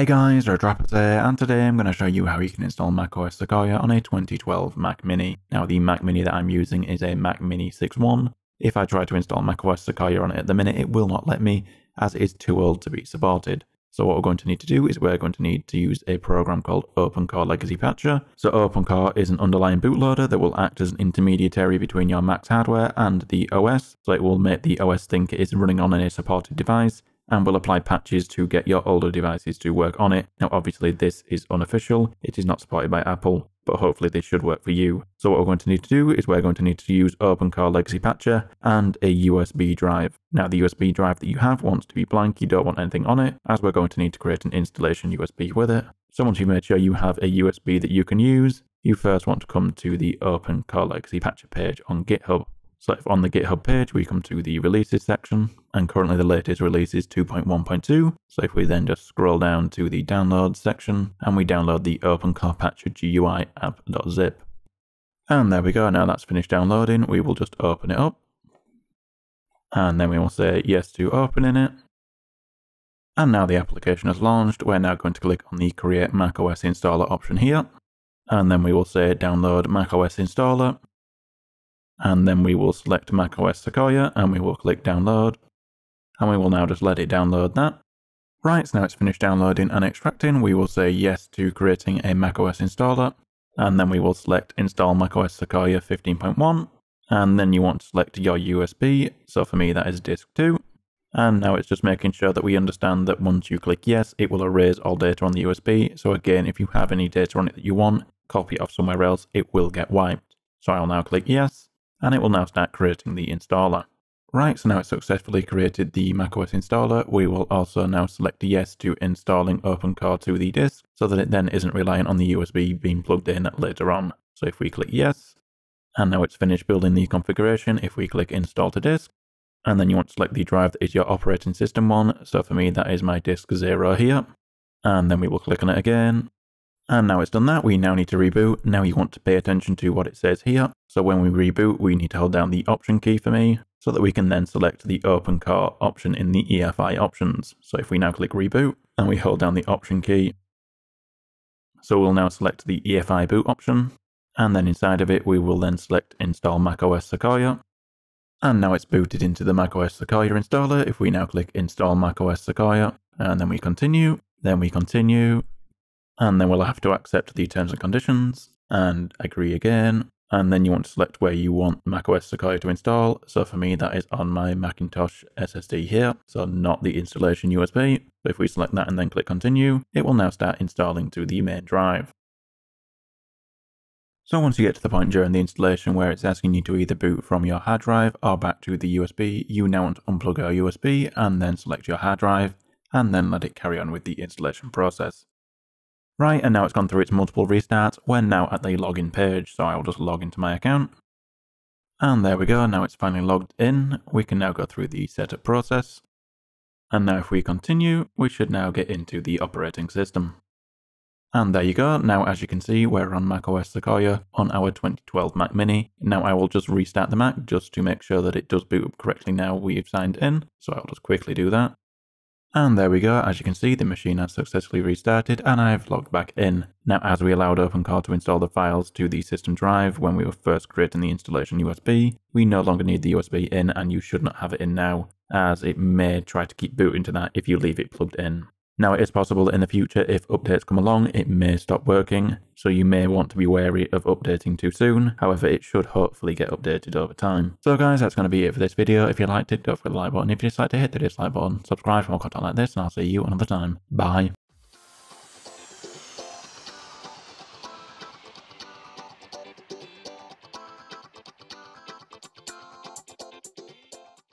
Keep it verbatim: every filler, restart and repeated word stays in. Hey guys, RoadRapids here, and today I'm going to show you how you can install macOS Sequoia on a twenty twelve Mac Mini. Now the Mac Mini that I'm using is a Mac Mini six point one. If I try to install macOS Sequoia on it at the minute, it will not let me, as it is too old to be supported. So what we're going to need to do is we're going to need to use a program called OpenCore Legacy Patcher. So OpenCore is an underlying bootloader that will act as an intermediary between your Mac's hardware and the O S. So it will make the O S think it is running on a supported device, and will apply patches to get your older devices to work on it. Now obviously this is unofficial, it is not supported by Apple, but hopefully this should work for you. So what we're going to need to do is we're going to need to use OpenCore Legacy Patcher and a U S B drive. Now the U S B drive that you have wants to be blank, you don't want anything on it, as we're going to need to create an installation U S B with it. So once you've made sure you have a U S B that you can use, you first want to come to the OpenCore Legacy Patcher page on GitHub. So if on the GitHub page, we come to the releases section, and currently the latest release is two point one point two. So if we then just scroll down to the download section and we download the OpenCore Patcher G U I app.zip. And there we go. Now that's finished downloading. We will just open it up and then we will say yes to opening it. And now the application has launched. We're now going to click on the create macOS installer option here. And then we will say download macOS installer. And then we will select macOS Sequoia and we will click download. And we will now just let it download that. Right, so now it's finished downloading and extracting. We will say yes to creating a macOS installer. And then we will select install macOS Sequoia fifteen point one. And then you want to select your U S B. So for me, that is disk two. And now it's just making sure that we understand that once you click yes, it will erase all data on the U S B. So again, if you have any data on it that you want, copy it off somewhere else, it will get wiped. So I'll now click yes. And it will now start creating the installer. Right, so now it's successfully created the macOS installer. We will also now select yes to installing OpenCore to the disk so that it then isn't reliant on the U S B being plugged in later on. So if we click yes, and now it's finished building the configuration, if we click install to disk, and then you want to select the drive that is your operating system one. So for me, that is my disk zero here. And then we will click on it again. And now it's done that, we now need to reboot. Now you want to pay attention to what it says here. So when we reboot, we need to hold down the option key for me so that we can then select the OpenCore option in the E F I options. So if we now click reboot and we hold down the option key, so we'll now select the E F I boot option. And then inside of it, we will then select install macOS Sequoia. And now it's booted into the macOS Sequoia installer. If we now click install macOS Sequoia, and then we continue, then we continue. And then we'll have to accept the terms and conditions and agree again. And then you want to select where you want macOS Sequoia to install. So for me, that is on my Macintosh S S D here. So not the installation U S B. But if we select that and then click continue, it will now start installing to the main drive. So once you get to the point during the installation where it's asking you to either boot from your hard drive or back to the U S B, you now want to unplug your U S B and then select your hard drive and then let it carry on with the installation process. Right, and now it's gone through its multiple restarts. We're now at the login page, so I will just log into my account. And there we go, now it's finally logged in. We can now go through the setup process. And now if we continue, we should now get into the operating system. And there you go, now as you can see, we're on macOS Sequoia on our twenty twelve Mac Mini. Now I will just restart the Mac just to make sure that it does boot up correctly now we've signed in. So I'll just quickly do that. And there we go, as you can see the machine has successfully restarted and I have logged back in. Now as we allowed OpenCore to install the files to the system drive when we were first creating the installation U S B, we no longer need the U S B in and you should not have it in now, as it may try to keep booting to that if you leave it plugged in. Now it is possible that in the future if updates come along it may stop working, so you may want to be wary of updating too soon, however it should hopefully get updated over time. So guys, that's going to be it for this video. If you liked it, don't forget the like button. If you disliked it, hit the dislike button, subscribe for more content like this, and I'll see you another time. Bye.